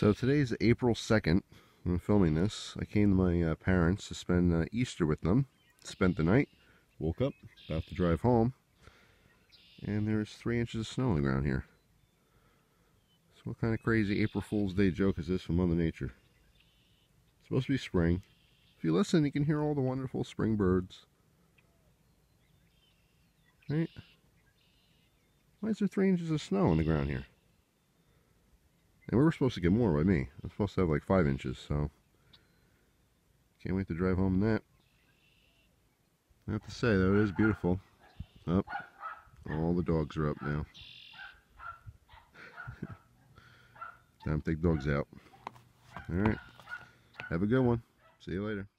So today's April 2nd. I'm filming this. I came to my parents to spend Easter with them. Spent the night. Woke up. About to drive home. And there's 3 inches of snow on the ground here. So what kind of crazy April Fool's Day joke is this from Mother Nature? It's supposed to be spring. If you listen, you can hear all the wonderful spring birds. Right? Why is there 3 inches of snow on the ground here? And we were supposed to get more by me. I'm supposed to have like 5 inches, so can't wait to drive home in that. I have to say though, it is beautiful. Up. All the dogs are up now. Time to take dogs out. Alright. Have a good one. See you later.